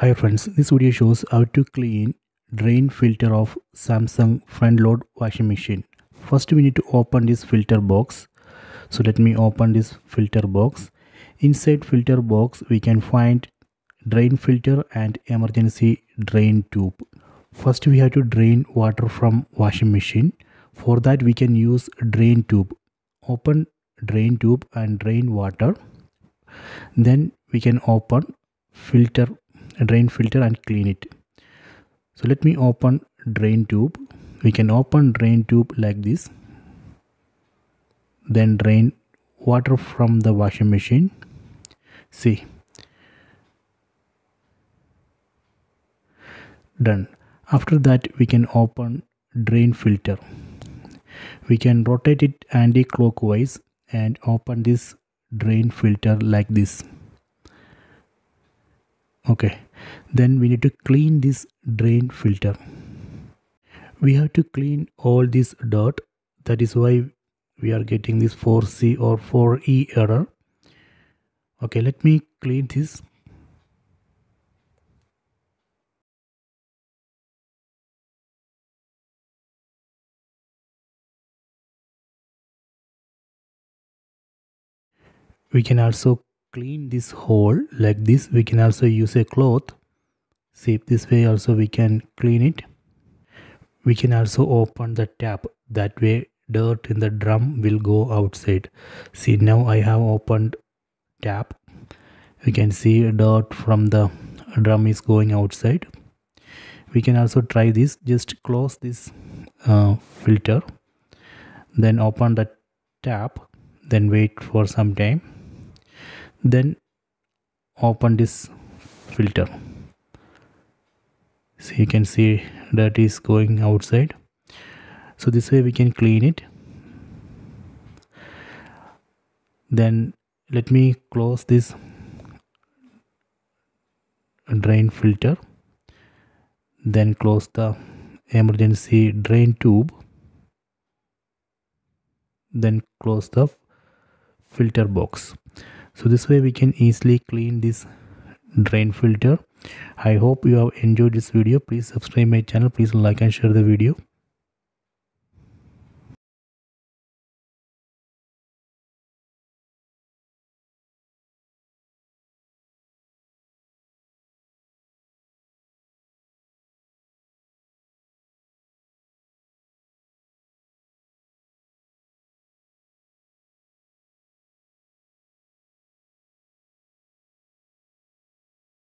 Hi friends, this video shows how to clean drain filter of Samsung front load washing machine. First we need to open this filter box. So let me open this filter box. Inside filter box we can find drain filter and emergency drain tube. First we have to drain water from washing machine. For that we can use drain tube. Open drain tube and drain water. Then we can open drain filter and clean it. So let me open drain tube. We can open drain tube like this, then drain water from the washing machine. See, done. After that we can open drain filter. We can rotate it anti-clockwise and open this drain filter like this. Okay, then we need to clean this drain filter. We have to clean all this dirt. That is why we are getting this 4C or 4E error. Okay, let me clean this. We can also clean this hole like this. We can also use a cloth. See, this way also we can clean it. We can also open the tap. That way dirt in the drum will go outside. See, now I have opened tap. We can see dirt from the drum is going outside. We can also try this. Just close this filter, then open the tap, then wait for some time, then open this filter. So you can see dirt is going outside. So this way we can clean it. Then let me close this drain filter, then close the emergency drain tube, then close the filter box. So this way we can easily clean this drain filter. I hope you have enjoyed this video. Please subscribe my channel. Please like and share the video.